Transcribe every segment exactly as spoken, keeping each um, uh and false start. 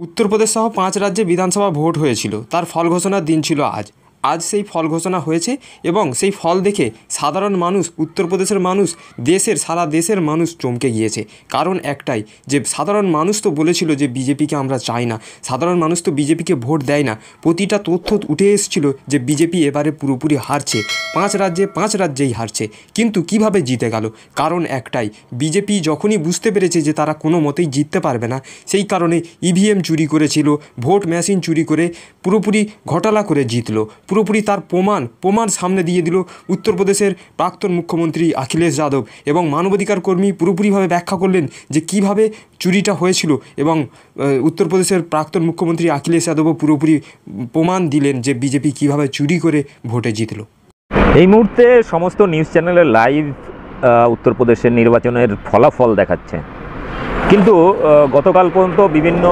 उत्तर प्रदेश सह पाँच राज्य विधानसभा भोट হয়েছিল তার ফল ঘোষণার दिन ছিল आज आज से ही फल घोषणा হয়েছে এবং সেই ফল দেখে সাধারণ মানুষ উত্তর প্রদেশের মানুষ দেশের সারা দেশের মানুষ চমকে গিয়েছে। কারণ একটাই যে সাধারণ মানুষ তো বলেছিল যে বিজেপিকে আমরা চাই না, সাধারণ মানুষ তো বিজেপিকে ভোট দেয় না। প্রতিটা তথ্য উঠে এসেছিল যে বিজেপি এবারে পুরোপুরি হারছে, পাঁচ রাজ্যে পাঁচ রাজ্যেই হারছে। কিন্তু কিভাবে জিতে গেল? কারণ একটাই, বিজেপি যখনই বুঝতে পেরেছে যে তারা কোনো মতেই জিততে পারবে না, সেই কারণে ইভিএম চুরি করেছিল, ভোট মেশিন চুরি করে পুরোপুরি ঘটলা করে জিতলো। পুরোপুরি তার প্রমাণ প্রমাণ সামনে দিয়ে দিল উত্তর প্রদেশের প্রাক্তন মুখ্যমন্ত্রী অখিলেশ যাদব এবং মানবাধিকার কর্মী পুরোপুরিভাবে ব্যাখ্যা করলেন যে কিভাবে চুরিটা হয়েছিল এবং উত্তর প্রদেশের প্রাক্তন মুখ্যমন্ত্রী অখিলেশ যাদবও পুরোপুরি প্রমাণ দিলেন যে বিজেপি কিভাবে চুরি করে ভোটে জিতল। এই মুহূর্তে সমস্ত নিউজ চ্যানেলে লাইভ উত্তর প্রদেশের নির্বাচনের ফলাফল দেখাচ্ছে, কিন্তু গতকাল পর্যন্ত বিভিন্ন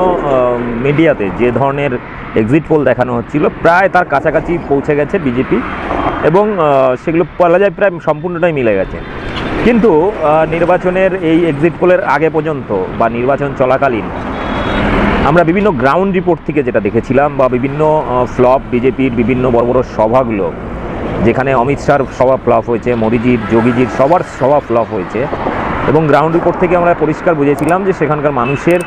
মিডিয়াতে যে ধরনের এক্সিট পোল দেখানো হচ্ছিল প্রায় তার কাছাকাছি পৌঁছে গেছে বিজেপি এবং সেগুলো বলা যায় প্রায় সম্পূর্ণটাই মিলে গেছে। কিন্তু নির্বাচনের এই এক্সিট পোলের আগে পর্যন্ত বা নির্বাচন চলাকালীন আমরা বিভিন্ন গ্রাউন্ড রিপোর্ট থেকে যেটা দেখেছিলাম বা বিভিন্ন ফ্লপ বিজেপির বিভিন্ন বড় বড় সভাগুলো, যেখানে অমিত শাহর সভা ফ্লপ হয়েছে, মোদিজির যোগীজির সবার সভা ফ্লপ হয়েছে এবং গ্রাউন্ড রিপোর্ট থেকে আমরা পরিষ্কার বুঝেছিলাম যে সেখানকার মানুষের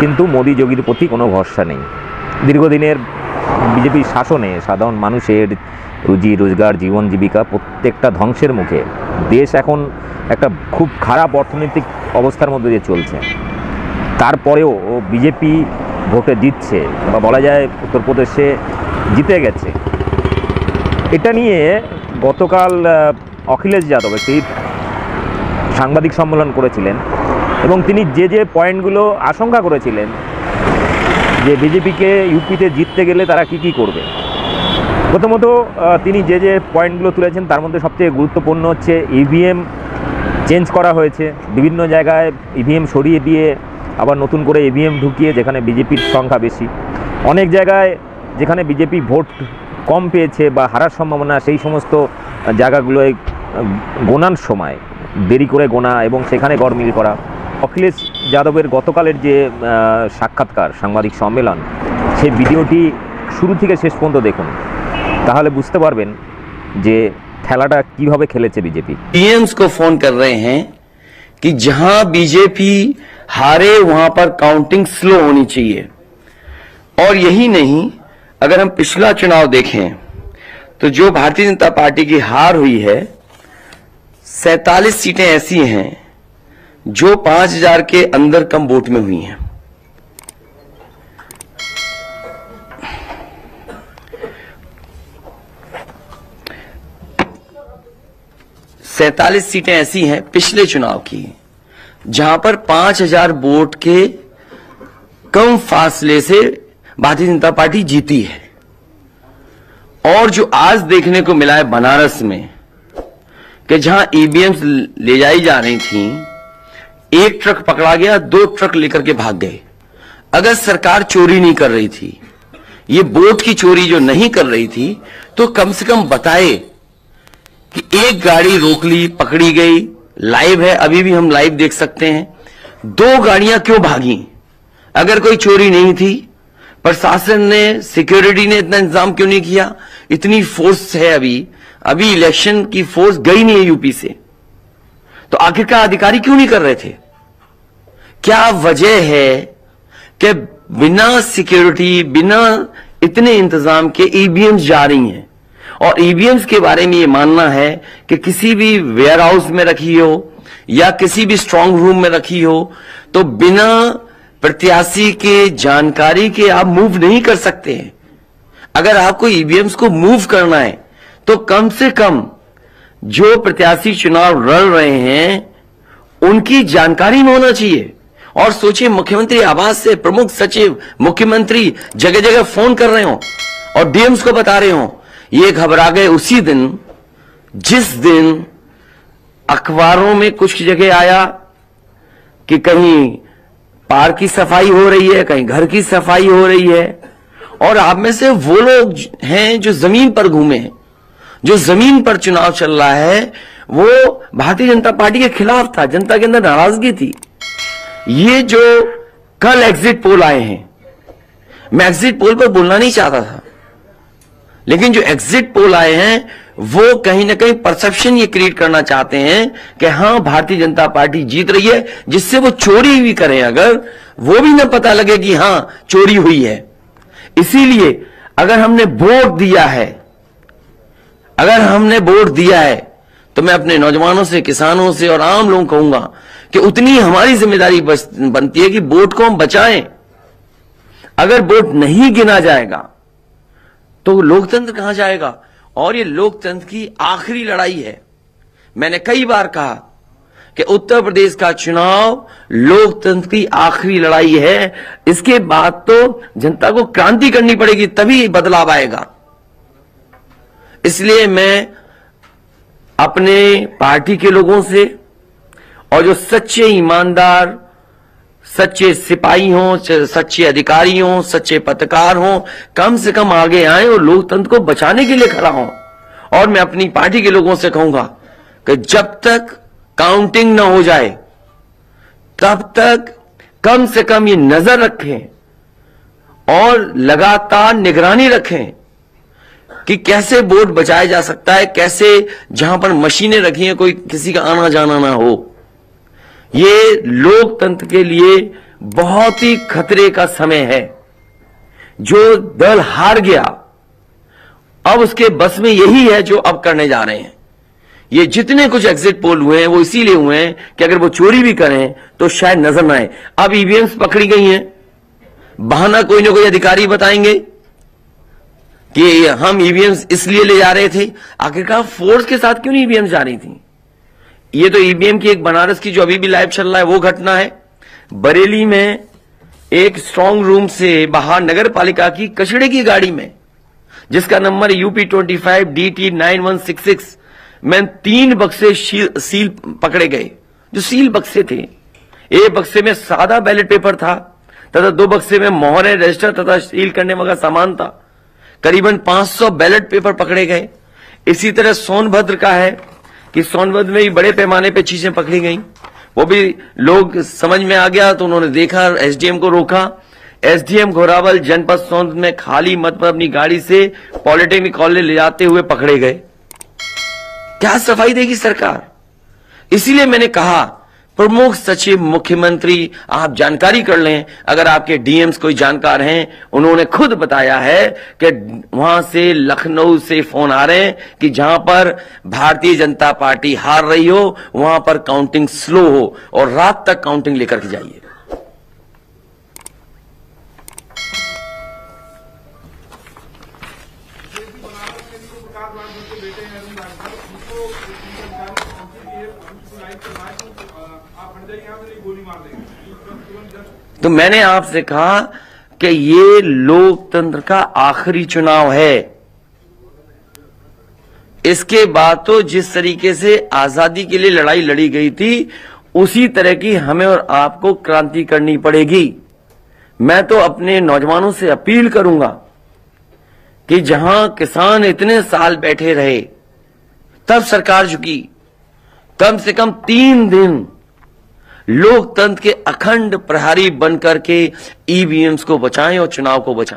কিন্তু মোদি যোগীর প্রতি কোনো ভরসা নেই। দীর্ঘদিনের বিজেপির শাসনে সাধারণ মানুষের রুজি রোজগার জীবন জীবিকা প্রত্যেকটা ধ্বংসের মুখে দেশ এখন একটা খুব খারাপ অর্থনৈতিক অবস্থার মধ্যে দিয়ে চলছে। তারপরেও বিজেপি ভোটে জিতছে বা বলা যায় উত্তরপ্রদেশে জিতে গেছে। এটা নিয়ে গতকাল অখিলেশ যাদব একটি সাংবাদিক সম্মেলন করেছিলেন এবং তিনি যে যে পয়েন্টগুলো আশঙ্কা করেছিলেন যে বিজেপিকে ইউপিতে জিততে গেলে তারা কি কি করবে, প্রথমত তিনি যে যে পয়েন্টগুলো তুলেছেন তার মধ্যে সবচেয়ে গুরুত্বপূর্ণ হচ্ছে ইভিএম চেঞ্জ করা হয়েছে, বিভিন্ন জায়গায় ইভিএম সরিয়ে দিয়ে আবার নতুন করে ইভিএম ঢুকিয়ে যেখানে বিজেপির সংখ্যা বেশি, অনেক জায়গায় যেখানে বিজেপি ভোট কম পেয়েছে বা হারার সম্ভাবনা সেই সমস্ত জায়গাগুলোয় গোনার সময় দেরি করে গোনা এবং সেখানে গরমিল করা। অখিলেশ যাদবের গতকালের যে সাক্ষাৎকার সাংবাদিক সম্মেলন সেই ভিডিওটি শুরু থেকে শেষ পর্যন্ত দেখুন, তাহলে বুঝতে পারবেন যে খেলাটা কিভাবে খেলেছে বিজেপি। পিএমস को फोन कर रहे हैं कि जहां बीजेपी हारे वहां पर काउंटिंग स्लो होनी चाहिए। और यही नहीं, अगर हम पिछला चुनाव देखें तो जो भारतीय जनता पार्टी की हार हुई है सैतालीस सीटें ऐसी हैं जो पाँच हज़ार के अंदर कम वोट में हुई हैं। सैतालीस सीटें ऐसी हैं पिछले चुनाव की जहां पर पाँच हज़ार वोट के कम फासले से भारतीय जनता पार्टी जीती है। और जो आज देखने को मिला है बनारस में कि जहां ईवीएम्स ले जाई जा रही थी, एक ट्रक पकड़ा गया, दो ट्रक लेकर के भाग गए। अगर सरकार चोरी नहीं कर रही थी, ये वोट की चोरी जो नहीं कर रही थी, तो कम से कम बताए कि एक गाड़ी रोक ली, पकड़ी गई, लाइव है, अभी भी हम लाइव देख सकते हैं। दो गाड़ियां क्यों भागी? अगर कोई चोरी नहीं थी, प्रशासन ने सिक्योरिटी ने इतना इंतजाम क्यों नहीं किया? इतनी फोर्स है अभी अभी इलेक्शन की फोर्स गई नहीं है यूपी से, तो आखिरकार अधिकारी क्यों नहीं कर रहे थे? क्या वजह है कि बिना सिक्योरिटी बिना इतने इंतजाम के ईवीएम्स जा रही हैं? और ईवीएम्स के बारे में ये मानना है कि किसी भी वेयर हाउस में रखी हो या किसी भी स्ट्रांग रूम में रखी हो, तो बिना प्रत्याशी के जानकारी के आप मूव नहीं कर सकते हैं। अगर आपको ईवीएम्स को मूव करना है तो कम से कम जो प्रत्याशी चुनाव लड़ रहे हैं उनकी जानकारी में होना चाहिए। और सोचिए, मुख्यमंत्री आवास से प्रमुख सचिव मुख्यमंत्री जगह जगह फोन कर रहे हो और डीएम्स को बता रहे हो। ये घबरा गए उसी दिन जिस दिन अखबारों में कुछ जगह आया कि कहीं पार्क की सफाई हो रही है, कहीं घर की सफाई हो रही है। और आप में से वो लोग हैं जो जमीन पर घूमे, जो जमीन पर चुनाव चल रहा है वो भारतीय जनता पार्टी के खिलाफ था, जनता के अंदर नाराजगी थी। ये जो कल एग्जिट पोल आए हैं मैं एग्जिट पोल पर बोलना नहीं चाहता था, लेकिन जो एग्जिट पोल आए हैं वो कहीं ना कहीं परसेप्शन ये क्रिएट करना चाहते हैं कि हाँ भारतीय जनता पार्टी जीत रही है, जिससे वो चोरी भी करें अगर वो भी ना पता लगे कि हाँ चोरी हुई है। इसीलिए अगर हमने वोट दिया है, अगर हमने वोट दिया है तो मैं अपने नौजवानों से, किसानों से और आम लोगों को कहूंगा कि उतनी हमारी जिम्मेदारी बनती है कि वोट को हम बचाएं। अगर वोट नहीं गिना जाएगा तो लोकतंत्र कहां जाएगा? और ये लोकतंत्र की आखिरी लड़ाई है। मैंने कई बार कहा कि उत्तर प्रदेश का चुनाव लोकतंत्र की आखिरी लड़ाई है। इसके बाद तो जनता को क्रांति करनी पड़ेगी, तभी बदलाव आएगा। इसलिए मैं अपने पार्टी के लोगों से, और जो सच्चे ईमानदार, सच्चे सिपाही हों, सच्चे अधिकारी हों, सच्चे पत्रकार हों, कम से कम आगे आए और लोकतंत्र को बचाने के लिए खड़ा हों। और मैं अपनी पार्टी के लोगों से कहूंगा कि जब तक काउंटिंग ना हो जाए तब तक कम से कम ये नजर रखें और लगातार निगरानी रखें कि कैसे वोट बचाया जा सकता है, कैसे जहां पर मशीनें रखी हैं कोई किसी का आना जाना ना हो। ये लोकतंत्र के लिए बहुत ही खतरे का समय है। जो दल हार गया अब उसके बस में यही है जो अब करने जा रहे हैं। ये जितने कुछ एग्जिट पोल हुए हैं वो इसीलिए हुए हैं कि अगर वो चोरी भी करें तो शायद नजर ना आए। अब ईवीएम्स पकड़ी गई हैं, बहाना कोई ना कोई अधिकारी बताएंगे कि हम ईवीएम्स इसलिए ले जा रहे थे। आखिरकार फोर्स के साथ क्यों नहीं ईवीएम्स जा रही थी? ये तो ईवीएम की एक बनारस की जो अभी भी लाइव चल रहा है वो घटना है। बरेली में एक स्ट्रांग रूम से बाहर नगर पालिका की कचड़े की गाड़ी में, जिसका number UP twenty five D T nine one six six, मैं तीन बक्से सील पकड़े गए जो सील बक्से थे। एक बक्से में सादा बैलेट पेपर था तथा दो बक्से में मोहरे, रजिस्टर तथा सील करने वाला सामान था। करीबन पांच सौ बैलेट पेपर पकड़े गए। इसी तरह सोनभद्र का है कि सोनभद्र में भी बड़े पैमाने पे चीजें पकड़ी गई। वो भी लोग समझ में आ गया तो उन्होंने देखा, एसडीएम को रोका। एसडीएम घोरावल जनपद सोनभद्र में खाली मत पर अपनी गाड़ी से पॉलिटेक्निक कॉलेज ले जाते हुए पकड़े गए। क्या सफाई देगी सरकार? इसीलिए मैंने कहा प्रमुख सचिव, मुख्यमंत्री, आप जानकारी कर लें। अगर आपके डीएम्स कोई जानकार हैं, उन्होंने खुद बताया है कि वहां से लखनऊ से फोन आ रहे हैं कि जहां पर भारतीय जनता पार्टी हार रही हो वहां पर काउंटिंग स्लो हो और रात तक काउंटिंग लेकर के जाइए। तो मैंने आपसे कहा कि ये लोकतंत्र का आखिरी चुनाव है। इसके बाद तो जिस तरीके से आजादी के लिए लड़ाई लड़ी गई थी उसी तरह की हमें और आपको क्रांति करनी पड़ेगी। मैं तो अपने नौजवानों से अपील करूंगा कि जहां किसान इतने साल बैठे रहे तब सरकार झुकी, कम से कम तीन दिन लोकतंत्र के अखंड प्रहरी बनकर के ईवीएम्स को बचाएं और चुनाव को बचाएं।